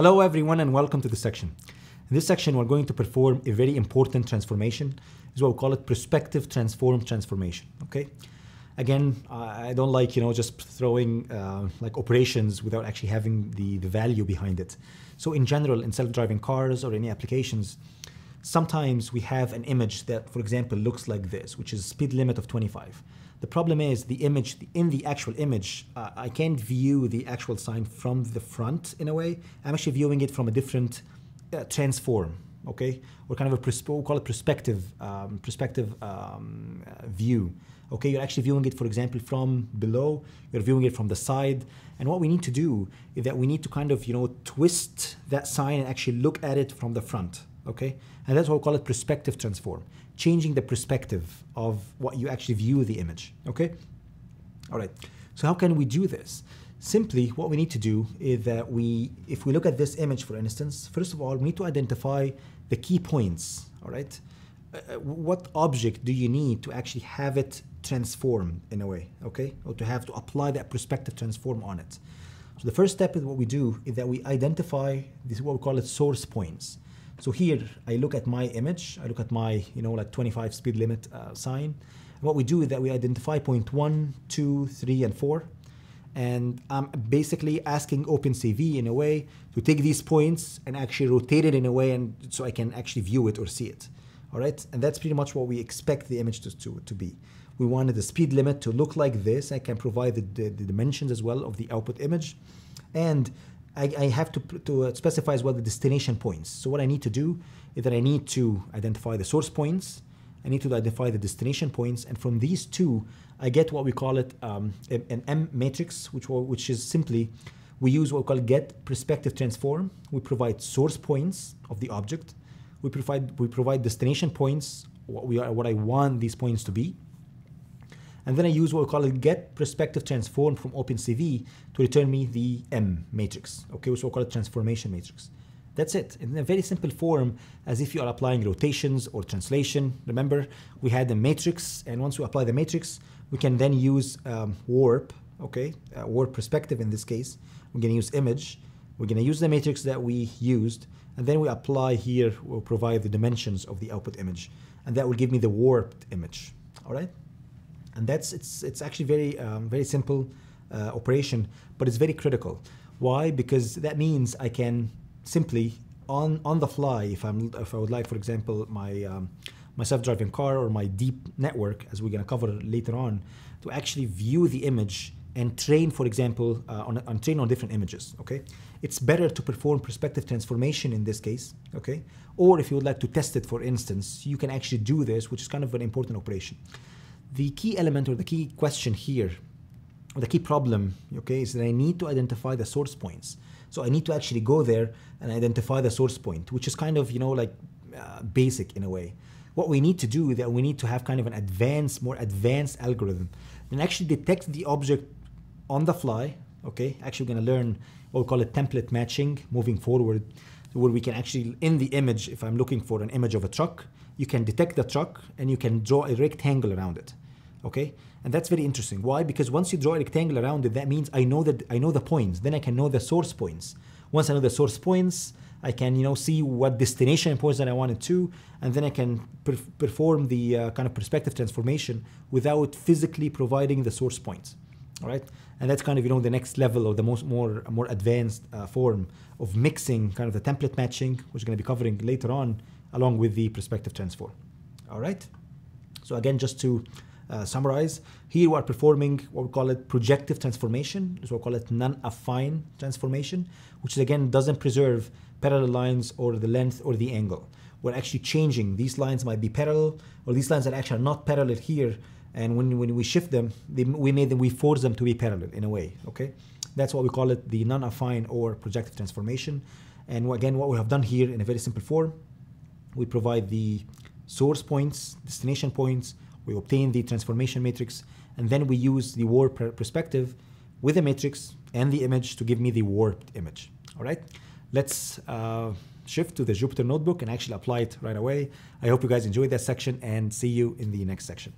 Hello everyone and welcome to this section. In this section we're going to perform a very important transformation. This is what we call it perspective transform transformation, okay? Again, I don't like, just throwing like operations without actually having the value behind it. So in general, in self-driving cars or any applications, sometimes we have an image that, for example, looks like this, which is speed limit of 25. The problem is the image, in the actual image, I can't view the actual sign from the front in a way. I'm actually viewing it from a different transform, okay? Or kind of a, we'll call it perspective view, okay? You're actually viewing it, for example, from below. You're viewing it from the side. And what we need to do is that we need to kind of, twist that sign and actually look at it from the front, okay? And that's what we call it perspective transform. Changing the perspective of what you actually view the image, okay? All right, so how can we do this? Simply, what we need to do is that if we look at this image, for instance, first of all, we need to identify the key points, all right? What object do you need to actually have it transformed in a way, okay? Or to have to apply that perspective transform on it. So the first step is what we do is that we identify, this is what we call it source points. So here, I look at my image, I look at my, like 25 speed limit sign. And what we do is that we identify point 1, 2, 3, and 4. And I'm basically asking OpenCV in a way to take these points and actually rotate it in a way and so I can actually view it or see it, all right? And that's pretty much what we expect the image to be. We wanted the speed limit to look like this. I can provide the dimensions as well of the output image. And I have to specify as well the destination points. So what I need to do is that I need to identify the source points, I need to identify the destination points, and from these two, I get what we call it an M matrix, which is simply, we use what we call get perspective transform. We provide source points of the object. We provide destination points, what I want these points to be. And then I use what we call a get perspective transform from OpenCV to return me the M matrix, okay, which we'll call a transformation matrix. That's it, in a very simple form, as if you are applying rotations or translation. Remember, we had the matrix, and once we apply the matrix, we can then use warp, okay, warp perspective in this case. We're gonna use image, we're gonna use the matrix that we used, and then we apply here, we'll provide the dimensions of the output image, and that will give me the warped image, all right? And that's, it's actually very, very simple operation, but it's very critical. Why? Because that means I can simply, on the fly, if I would like, for example, my self-driving car or my deep network, as we're gonna cover later on, to actually view the image and train, for example, train on different images, okay? It's better to perform perspective transformation in this case, okay? Or if you would like to test it, for instance, you can actually do this, which is kind of an important operation. The key element or the key question here, or the key problem, okay, is that I need to identify the source points. So I need to actually go there and identify the source point, which is kind of, basic in a way. What we need to do is that we need to have kind of an advanced, more advanced algorithm and actually detect the object on the fly, okay? Actually, we're gonna learn what we call it template matching moving forward, where we can actually, in the image, if I'm looking for an image of a truck, you can detect the truck and you can draw a rectangle around it, okay? And that's very interesting. Why? Because once you draw a rectangle around it, that means I know the points, then I can know the source points. Once I know the source points, I can, see what destination points that I wanted to, and then I can perform the kind of perspective transformation without physically providing the source points, all right? And that's kind of, the next level or the more advanced form of mixing kind of the template matching, which we're gonna be covering later on, along with the perspective transform, all right? So again, just to summarize, here we are performing what we call it projective transformation, so we call it non-affine transformation, which again doesn't preserve parallel lines or the length or the angle. We're actually changing, these lines might be parallel, or these lines that actually are not parallel here, and when we shift them, we force them to be parallel in a way, okay? That's what we call it the non-affine or projective transformation. And again, what we have done here in a very simple form, we provide the source points, destination points, we obtain the transformation matrix, and then we use the warp perspective with the matrix and the image to give me the warped image, all right? Let's shift to the Jupyter Notebook and actually apply it right away. I hope you guys enjoyed that section and see you in the next section.